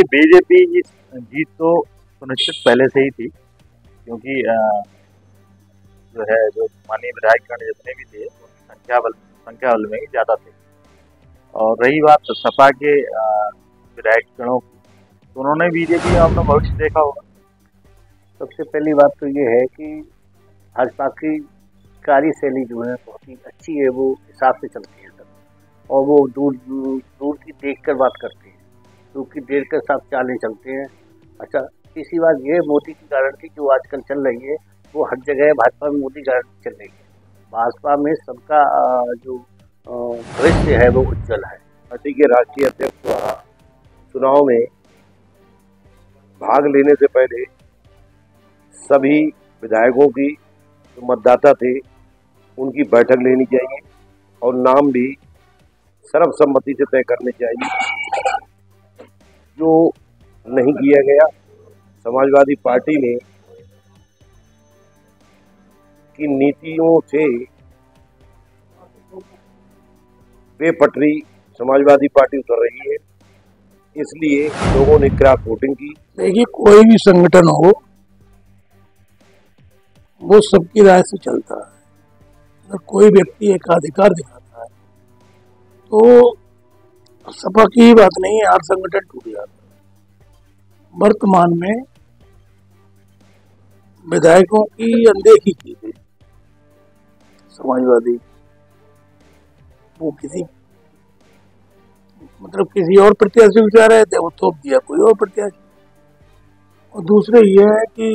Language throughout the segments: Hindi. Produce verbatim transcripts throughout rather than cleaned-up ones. देखिए बीजेपी की जीत तो सुनिश्चित पहले से ही थी, क्योंकि जो है जो माननीय विधायकगण जितने भी थे उनकी संख्या बल संख्या बल में ही ज़्यादा थे। और रही बात सपा के विधायकगणों की, तो उन्होंने बीजेपी में अपना भविष्य देखा होगा। सबसे पहली बात तो ये है कि भाजपा की कार्यशैली जो है बहुत ही अच्छी है, वो हिसाब से चलती है सब, और वो दूर दूर, दूर की देख कर बात करते हैं, दूर की देर कर साथ चाले चलते हैं। अच्छा, तीसरी बात यह मोदी की गारंटी जो आजकल चल रही है वो हर जगह भाजपा में मोदी गारंटी चल रही है। भाजपा में सबका जो भविष्य है वो उज्जवल है। पार्टी के राष्ट्रीय अध्यक्ष द्वारा चुनाव में भाग लेने से पहले सभी विधायकों की जो मतदाता थे उनकी बैठक लेनी चाहिए और नाम भी सर्वसम्मति से तय करने चाहिए, जो नहीं किया गया। समाजवादी पार्टी ने की नीतियों से बेपटरी समाजवादी पार्टी उतर रही है, इसलिए लोगों ने क्रॉस वोटिंग की। देखिए, कोई भी संगठन हो वो सबकी राय से चलता है। अगर कोई व्यक्ति एकाधिकार दिखाता है तो सपा की ही बात नहीं है, हर संगठन टूट जाता है। वर्तमान में विधायकों की अनदेखी की गई समाजवादी, वो किसी मतलब किसी और प्रत्याशी उठा रहे थे, वो थोप दिया कोई और प्रत्याशी। और दूसरे ये है कि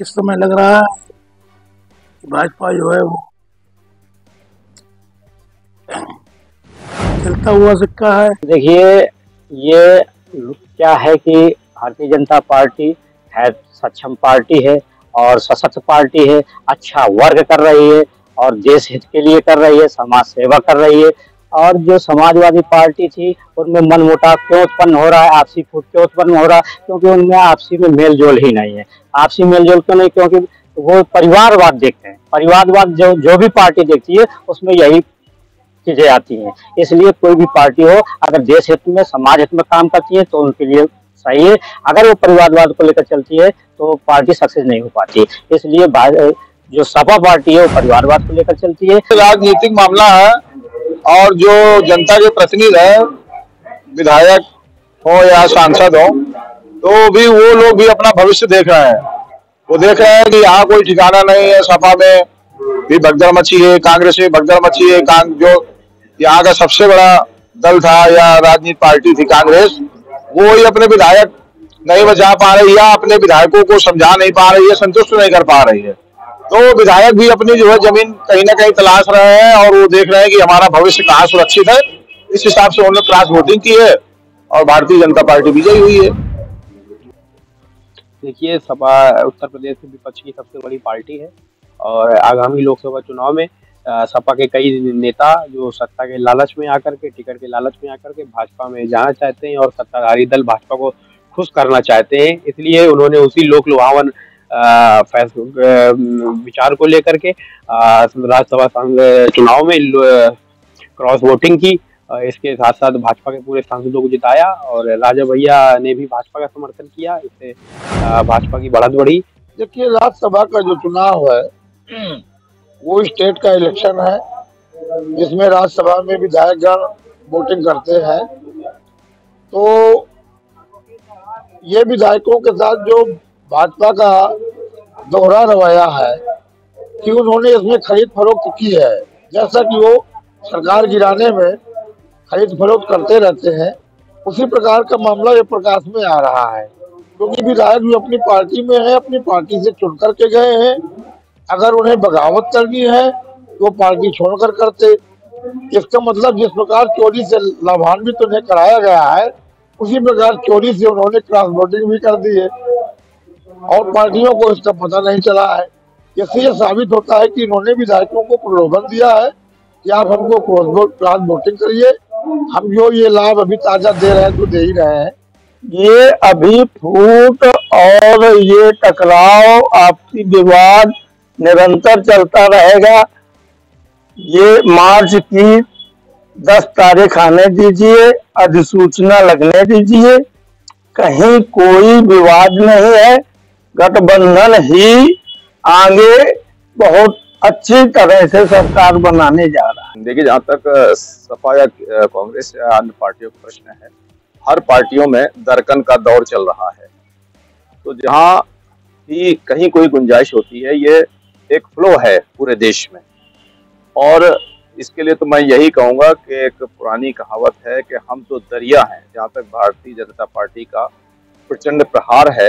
इस समय लग रहा है कि भाजपा जो है वो चलता हुआ सिक्का है। देखिए, ये क्या है कि भारतीय जनता पार्टी है, सक्षम पार्टी है और सशक्त पार्टी है, अच्छा वर्क कर रही है और देश हित के लिए कर रही है, समाज सेवा कर रही है। और जो समाजवादी पार्टी थी उनमें मनमुटाव क्यों उत्पन्न हो रहा है, आपसी फूट क्यों उत्पन्न हो रहा है? क्योंकि उनमें आपसी में मेल जोल ही नहीं है। आपसी मेल जोल क्यों नहीं? क्योंकि वो परिवारवाद देखते हैं। परिवारवाद जो जो भी पार्टी देखती है उसमें यही चीजें आती हैं। इसलिए कोई भी पार्टी हो, अगर देश हित में, समाज हित में काम करती है तो उनके लिए सही है। अगर वो परिवारवाद को लेकर चलती है तो पार्टी सक्सेस नहीं हो पाती। इसलिए जो सपा पार्टी है वो परिवारवाद को लेकर चलती है। राजनीतिक मामला है और जो जनता के प्रतिनिधि है, विधायक हो या सांसद हो, तो भी वो लोग भी अपना भविष्य देख रहे हैं। वो देख रहे हैं कि यहाँ कोई ठिकाना नहीं है, सपा में भी भगदड़ मची है, कांग्रेस में भगदड़ मची है। जो यहाँ का सबसे बड़ा दल था या राजनीतिक पार्टी थी कांग्रेस, वो ही अपने विधायक नहीं बचा पा रही या अपने विधायकों को समझा नहीं पा रही है, संतुष्ट नहीं कर पा रही है। तो विधायक भी अपनी जो है जमीन कहीं ना कहीं तलाश रहे हैं और वो देख रहे हैं कि हमारा भविष्य कहाँ सुरक्षित है। इस हिसाब से उन्होंने क्रॉस वोटिंग की है और भारतीय जनता पार्टी विजयी हुई है। देखिए, सपा उत्तर प्रदेश में विपक्ष की सबसे बड़ी पार्टी है और आगामी लोकसभा चुनाव में सपा के कई नेता जो सत्ता के लालच में आकर के, टिकट के लालच में आकर के भाजपा में जाना चाहते हैं और सत्ताधारी दल भाजपा को खुश करना चाहते हैं। इसलिए उन्होंने उसी लोक लुभावन विचार को लेकर के राज्यसभा चुनाव में क्रॉस वोटिंग की। इसके साथ साथ भाजपा के पूरे सांसदों को जिताया और राजा भैया ने भी भाजपा का समर्थन किया। इससे भाजपा की बढ़त बढ़ी। देखिए, राज्यसभा का जो चुनाव है वो स्टेट का इलेक्शन है, जिसमें राज्यसभा में विधायकगण वोटिंग करते हैं। तो ये विधायकों के साथ जो भाजपा का दोहरा रवैया है कि उन्होंने इसमें खरीद फरोख्त की है, जैसा कि वो सरकार गिराने में खरीद फरोख्त करते रहते हैं, उसी प्रकार का मामला ये प्रकाश में आ रहा है। क्योंकि विधायक भी अपनी पार्टी में है, अपनी पार्टी से चुन करके गए हैं। अगर उन्हें बगावत करनी है तो वो पार्टी छोड़कर करते। इसका मतलब जिस प्रकार चोरी से लाभान्वित उन्हें कराया गया है, उसी प्रकार चोरी से उन्होंने क्रॉस वोटिंग भी कर दी है और पार्टियों को इसका पता नहीं चला है। इससे यह साबित होता है कि इन्होंने विधायकों को प्रलोभन दिया है कि आप हमको क्रॉस वोटिंग करिए, हम जो ये लाभ अभी ताजा दे रहे हैं तो दे ही रहे हैं। ये अभी फूट और ये टकराव, आपसी विवाद निरंतर चलता रहेगा। ये मार्च की दस तारीख आने दीजिए, अधिसूचना लगने दीजिए, कहीं कोई विवाद नहीं है। गठबंधन ही आगे बहुत अच्छी तरह से सरकार बनाने जा रहा है। देखिए, जहाँ तक सपा या कांग्रेस या अन्य पार्टियों का प्रश्न है, हर पार्टियों में दरकन का दौर चल रहा है, तो जहाँ भी कहीं कोई गुंजाइश होती है, ये एक फ्लो है पूरे देश में। और इसके लिए तो मैं यही कहूँगा कि एक पुरानी कहावत है कि हम तो दरिया हैं। जहाँ तक भारतीय जनता पार्टी का प्रचंड प्रहार है,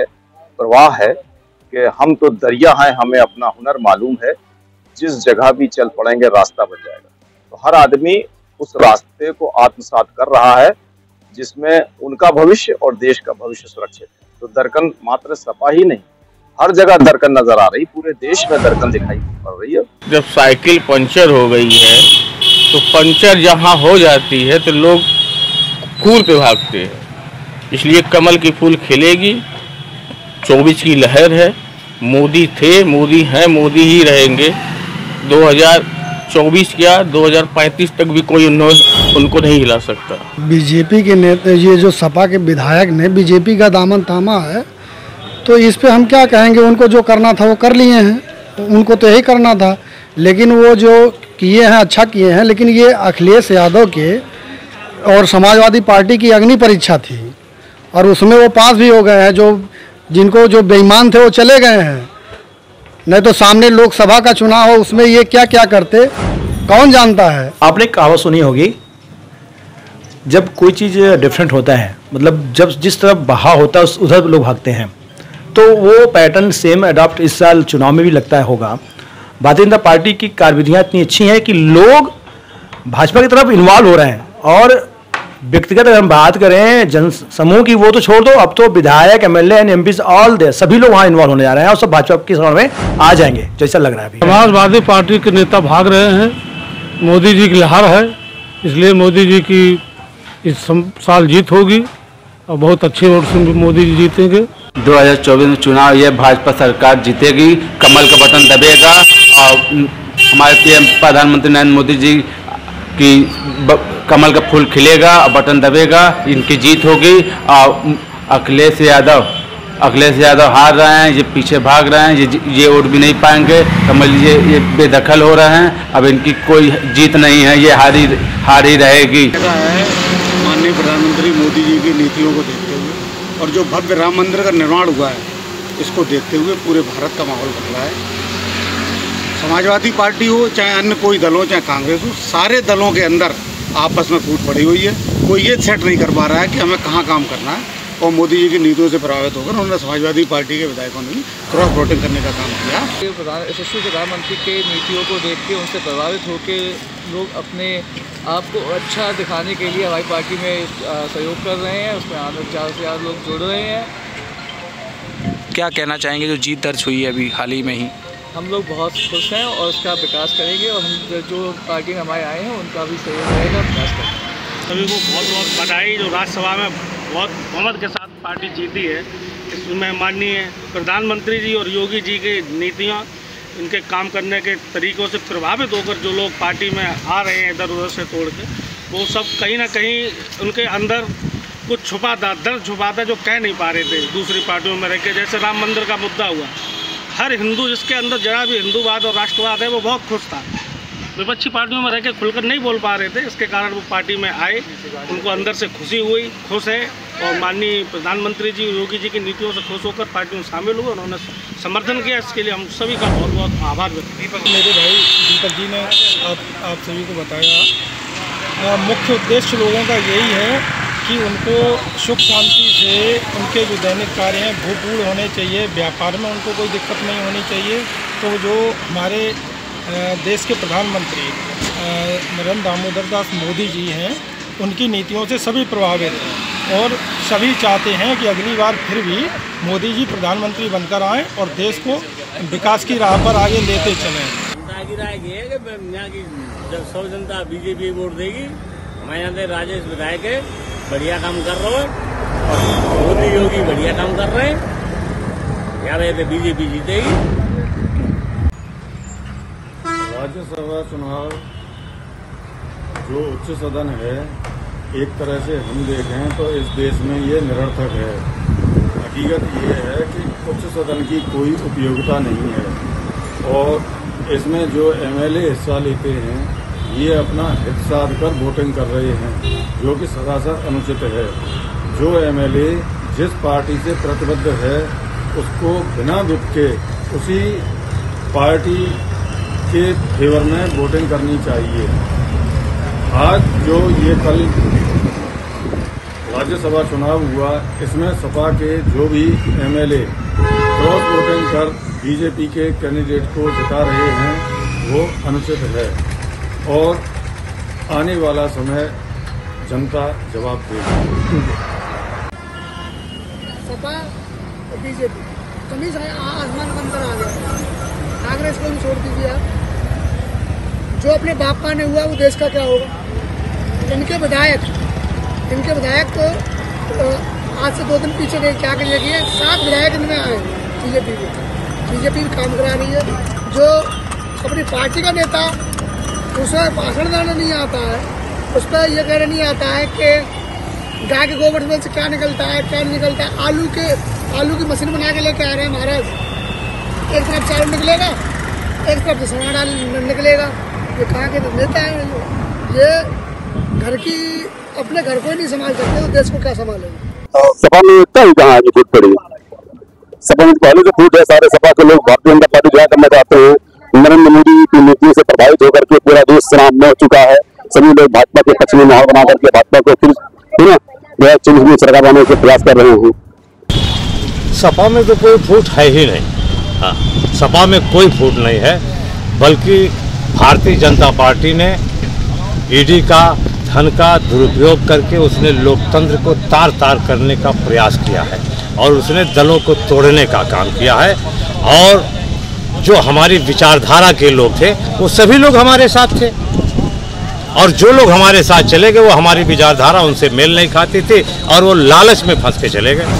प्रवाह है कि हम तो दरिया हैं, हमें अपना हुनर मालूम है, जिस जगह भी चल पड़ेंगे रास्ता बन जाएगा। तो हर आदमी उस रास्ते को आत्मसात कर रहा है जिसमें उनका भविष्य और देश का भविष्य सुरक्षित है। तो दरकन मात्र सपा ही नहीं, हर जगह दरकन नजर आ रही, पूरे देश में दरकन दिखाई पड़ रही है। जब साइकिल पंचर हो गई है तो पंचर जहाँ हो जाती है तो लोग कूल पे भागते हैं, इसलिए कमल की फूल खिलेगी। चौबीस की लहर है, मोदी थे, मोदी हैं, मोदी ही रहेंगे। दो हज़ार चौबीस या दो हज़ार पैंतीस तक भी कोई उनको नहीं हिला सकता। बीजेपी के नेता, ये जो सपा के विधायक ने बीजेपी का दामन थामा है, तो इस पे हम क्या कहेंगे? उनको जो करना था वो कर लिए हैं, उनको तो यही करना था। लेकिन वो जो किए हैं अच्छा किए हैं, लेकिन ये अखिलेश यादव के और समाजवादी पार्टी की अग्नि परीक्षा थी और उसमें वो पास भी हो गए हैं। जो जिनको जो बेईमान थे वो चले गए हैं, नहीं तो सामने लोकसभा का चुनाव हो, उसमें ये क्या क्या करते कौन जानता है। आपने कहावत सुनी होगी, जब कोई चीज़ डिफरेंट होता है, मतलब जब जिस तरफ बहाव होता है उधर लोग भागते हैं, तो वो पैटर्न सेम अडॉप्ट इस साल चुनाव में भी लगता होगा। भारतीय जनता पार्टी की कार्यविधियाँ इतनी अच्छी हैं कि लोग भाजपा की तरफ इन्वॉल्व हो रहे हैं। और व्यक्तिगत अगर हम बात करें जन समूह की, वो तो छोड़ दो, अब तो विधायक, MLA and MP all the सभी लोग वहाँ इन्वॉल्व होने जा रहे हैं और सब भाजपा की सरकार में आ जाएंगे, जैसा लग रहा है। समाजवादी पार्टी के नेता भाग रहे हैं, मोदी जी की लहर है, इसलिए मोदी जी की इस साल जीत होगी और बहुत अच्छे वोट से मोदी जी जीतेंगे। दो हजार चौबीस में चुनाव ये भाजपा सरकार जीतेगी, कमल का बटन दबेगा और हमारे पीएम प्रधानमंत्री नरेंद्र मोदी जी की कमल का फूल खिलेगा और बटन दबेगा, इनकी जीत होगी। और अखिलेश यादव अखिलेश यादव हार रहे हैं, ये पीछे भाग रहे हैं, ये ये वोट भी नहीं पाएंगे, कमल ये ये बेदखल हो रहे हैं। अब इनकी कोई जीत नहीं है, ये हारी हारी रहेगी। माननीय प्रधानमंत्री मोदी जी की नीतियों को देखते हुए और जो भव्य राम मंदिर का निर्माण हुआ है, इसको देखते हुए पूरे भारत का माहौल बदला है। समाजवादी पार्टी हो चाहे अन्य कोई दल हो, चाहे कांग्रेस हो, सारे दलों के अंदर आपस में फूट पड़ी हुई है। कोई ये सेट नहीं कर पा रहा है कि हमें कहाँ काम करना है। और मोदी जी की नीतियों से प्रभावित होकर उन्होंने समाजवादी पार्टी के विधायकों ने क्रॉस वोटिंग करने का काम किया। यशस्वी प्रधानमंत्री के नीतियों को देख के, उनसे प्रभावित होकर लोग अपने आप को अच्छा दिखाने के लिए हमारी पार्टी में सहयोग कर रहे हैं, उसमें आठ हजार से ज्यादा लोग जुड़ रहे हैं। क्या कहना चाहेंगे? जो जीत दर्ज हुई है अभी हाल ही में ही, हम लोग बहुत खुश हैं और उसका विकास करेंगे और हम जो पार्टी में हमारे आए हैं उनका भी सहयोग रहेगा, विकास करेंगे। सभी को बहुत बहुत बधाई। जो राज्यसभा में बहुत बहुमत के साथ पार्टी जीती है, इसमें माननीय प्रधानमंत्री जी और योगी जी की नीतियाँ, इनके काम करने के तरीक़ों से प्रभावित होकर जो लोग पार्टी में आ रहे हैं इधर उधर से तोड़ के, वो सब कहीं ना कहीं उनके अंदर कुछ छुपा था, दर्द छुपा था, जो कह नहीं पा रहे थे दूसरी पार्टियों में रह के। जैसे राम मंदिर का मुद्दा हुआ, हर हिंदू, जिसके अंदर जरा भी हिंदूवाद और राष्ट्रवाद है, वो बहुत खुश था। विपक्षी पार्टियों में रहकर खुलकर नहीं बोल पा रहे थे, इसके कारण वो पार्टी में आए, उनको अंदर से खुशी हुई, खुश है। और माननीय प्रधानमंत्री जी योगी जी की नीतियों से खुश होकर पार्टी में शामिल हुए, उन्होंने समर्थन किया। इसके लिए हम सभी का बहुत बहुत आभार व्यक्त किया। मेरे भाई दीपक जी ने आप, आप सभी को बताया, मुख्य उद्देश्य लोगों का यही है कि उनको सुख शांति से उनके जो दैनिक कार्य हैं भरपूर होने चाहिए, व्यापार में उनको कोई दिक्कत नहीं होनी चाहिए। तो जो हमारे देश के प्रधानमंत्री नरेंद्र दामोदर दास मोदी जी हैं, उनकी नीतियों से सभी प्रभावित हैं और सभी चाहते हैं कि अगली बार फिर भी मोदी जी प्रधानमंत्री बनकर आएँ और देश को विकास की राह पर आगे लेते चलें। सौ जनता बीजेपी वोट देगी। हमारे यहाँ राजेश विधायक है, बढ़िया काम कर रहे हो, और मोदी योगी बढ़िया काम कर रहे हैं, यार ये बीजेपी जीतेगी। राज्यसभा चुनाव जो उच्च सदन है, एक तरह से हम देखें तो इस देश में ये निरर्थक है। हकीकत ये है कि उच्च सदन की कोई उपयोगिता नहीं है और इसमें जो एमएलए हिस्सा लेते हैं ये अपना हित साधकर वोटिंग कर रहे हैं, जो कि सरासर अनुचित है। जो एमएलए जिस पार्टी से प्रतिबद्ध है उसको बिना विपके उसी पार्टी के फेवर में वोटिंग करनी चाहिए। आज जो ये कल राज्यसभा चुनाव हुआ, इसमें सपा के जो भी एमएलए क्रॉस वोटिंग कर बीजेपी के कैंडिडेट को जिता रहे हैं वो अनुचित है और आने वाला समय जनता जवाब देगी। सपा और बीजेपी कमीज आसमान के अंदर आ गया। कांग्रेस को भी छोड़ दीजिए आप। जो अपने बापा ने हुआ वो देश का क्या होगा? इनके विधायक इनके विधायक को तो आज से दो दिन पीछे गए, क्या करिए कि सात विधायक इनमें आए। बीजेपी भी बीजेपी भी काम करा रही है। जो अपनी पार्टी का नेता दूसरा भाषण देना नहीं आता है, उस पर यह कहना नहीं आता है कि गाय के गोबर में से क्या निकलता है क्या नहीं निकलता है। आलू के आलू की मशीन बना के लेके आ रहे हैं महाराज। एक तरफ चावल निकलेगा, एक तरफ सना डाल निकलेगा। ये कहाँ के नेता है? ये घर की अपने घर को ही नहीं संभाल सकते तो देश को क्या संभालेंगे? सपा में एकता ही कहाँ जो फूट पड़ी, सपा में पहले से फूट है। सारे सपा के लोग भारतीय जनता पार्टी ज्वाइन करना चाहते हैं। नरेंद्र मोदी की नीतियों से प्रभावित होकर के पूरा देश शराब में हो चुका है। सभी लोग भाजपा के पक्ष में माहौल बना करके भाजपा को फिर दो हजार चौबीस में सरकार बनाने के प्रयास कर रहे हैं। सपा में तो कोई फूट है ही नहीं। हाँ, सपा में कोई फूट नहीं है, बल्कि भारतीय जनता पार्टी ने ईडी का धन का दुरुपयोग करके उसने लोकतंत्र को तार तार करने का प्रयास किया है और उसने दलों को तोड़ने का काम किया है। और जो हमारी विचारधारा के लोग थे वो सभी लोग हमारे साथ थे और जो लोग हमारे साथ चले गए वो हमारी विचारधारा उनसे मेल नहीं खाती थी और वो लालच में फंस के चले गए।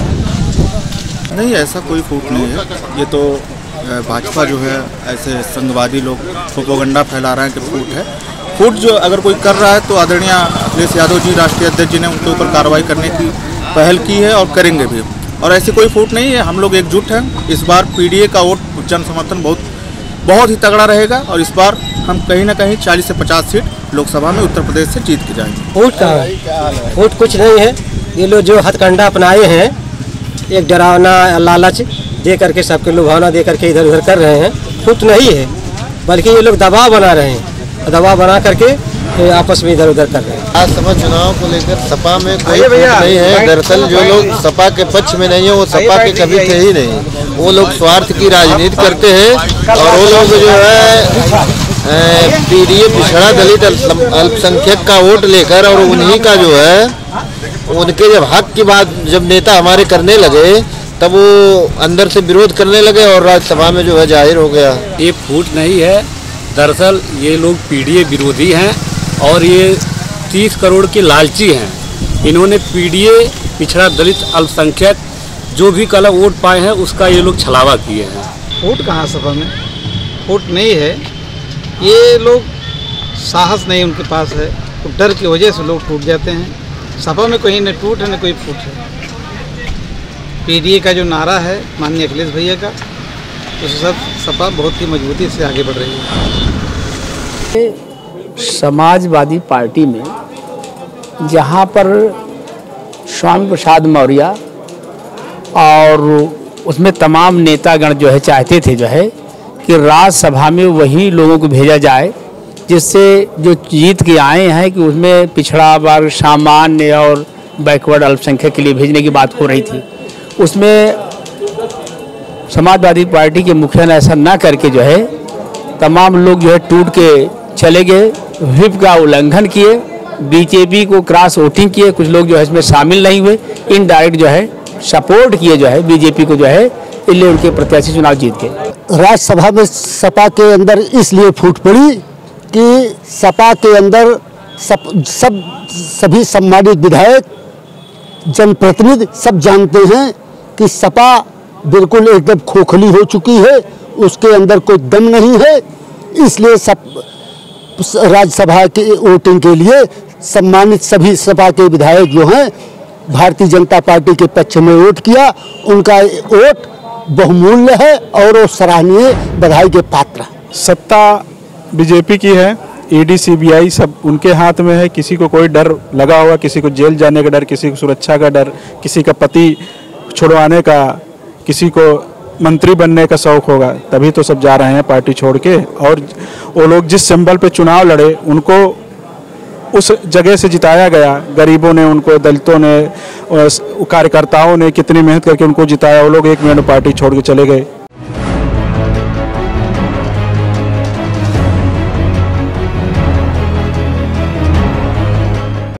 नहीं, ऐसा कोई फूट नहीं है। ये तो भाजपा जो है ऐसे संघवादी लोग प्रोपेगेंडा फैला रहे हैं कि फूट है। फूट जो अगर कोई कर रहा है तो आदरणीय अखिलेश यादव जी राष्ट्रीय अध्यक्ष जी ने उनके ऊपर कार्रवाई करने की पहल की है और करेंगे भी। और ऐसी कोई फूट नहीं है, हम लोग एकजुट हैं। इस बार पीडीए का वोट जन समर्थन बहुत बहुत ही तगड़ा रहेगा और इस बार हम कहीं ना कहीं चालीस से पचास सीट लोकसभा में उत्तर प्रदेश से जीत के जाएंगे। फूट कहाँ? फूट कुछ नहीं है। ये लोग जो हथकंडा अपनाए हैं, एक डरावना लालच दे करके, सबके लुभावना दे करके इधर उधर कर रहे हैं, फूट नहीं है, बल्कि ये लोग दबाव बना रहे हैं, दबाव बना करके आपस में इधर उधर कर रहे हैं। आज सभा चुनाव को लेकर सपा में कोई फूट नहीं है। दरअसल जो लोग सपा के पक्ष में नहीं है वो सपा के कभी थे ही नहीं। वो लोग स्वार्थ की राजनीति करते हैं और वो लोग जो है पीडीए पिछड़ा दलित अल्पसंख्यक का वोट लेकर और उन्हीं का जो है उनके जब हक की बात जब नेता हमारे करने लगे तब वो अंदर से विरोध करने लगे और राज्यसभा में जो है जाहिर हो गया। ये फूट नहीं है, दरअसल ये लोग पीडीए विरोधी हैं और ये तीस करोड़ के लालची हैं। इन्होंने पीडीए पिछड़ा दलित अल्पसंख्यक जो भी कला वोट पाए हैं उसका ये लोग छलावा किए हैं। वोट कहाँ सभा में? वोट नहीं है। ये लोग साहस नहीं उनके पास है, तो डर की वजह से लोग टूट जाते हैं। सभा में कहीं न टूट है न कोई फूट है। पीडीए का जो नारा है माननीय अखिलेश भैया का, उस सब सपा बहुत ही मजबूती से आगे बढ़ रही है। समाजवादी पार्टी में जहाँ पर स्वामी प्रसाद मौर्य और उसमें तमाम नेतागण जो है चाहते थे जो है कि राज्यसभा में वही लोगों को भेजा जाए जिससे जो जीत के आए हैं कि उसमें पिछड़ा वर्ग सामान्य और बैकवर्ड अल्पसंख्यक के लिए भेजने की बात हो रही थी, उसमें समाजवादी पार्टी के मुखिया ने ऐसा ना करके जो है तमाम लोग जो है टूट के चले गए, व्हिप का उल्लंघन किए, बीजेपी को क्रॉस वोटिंग किए, कुछ लोग जो है इसमें शामिल नहीं हुए, इनडायरेक्ट जो है सपोर्ट किए जो है बीजेपी को जो है, इसलिए उनके प्रत्याशी चुनाव जीत गए। राज्यसभा में सपा के अंदर इसलिए फूट पड़ी कि सपा के अंदर सब सब सभी सम्मानित विधायक जनप्रतिनिधि सब जानते हैं कि सपा बिल्कुल एकदम खोखली हो चुकी है, उसके अंदर कोई दम नहीं है। इसलिए सब राज्यसभा की वोटिंग के लिए सम्मानित सभी सपा के विधायक जो हैं भारतीय जनता पार्टी के पक्ष में वोट किया, उनका वोट बहुमूल्य है और वो सराहनीय बधाई के पात्र। सत्ता बीजेपी की है, ईडी सीबीआई सब उनके हाथ में है। किसी को कोई डर लगा हुआ, किसी को जेल जाने का डर, किसी को सुरक्षा का डर, किसी का पति छुड़वाने का, किसी को मंत्री बनने का शौक होगा, तभी तो सब जा रहे हैं पार्टी छोड़ के। और वो लोग जिस सिंबल पे चुनाव लड़े उनको उस जगह से जिताया गया, गरीबों ने उनको, दलितों ने, कार्यकर्ताओं ने कितनी मेहनत करके उनको जिताया, वो लोग एक मिनट पार्टी छोड़ के चले गए।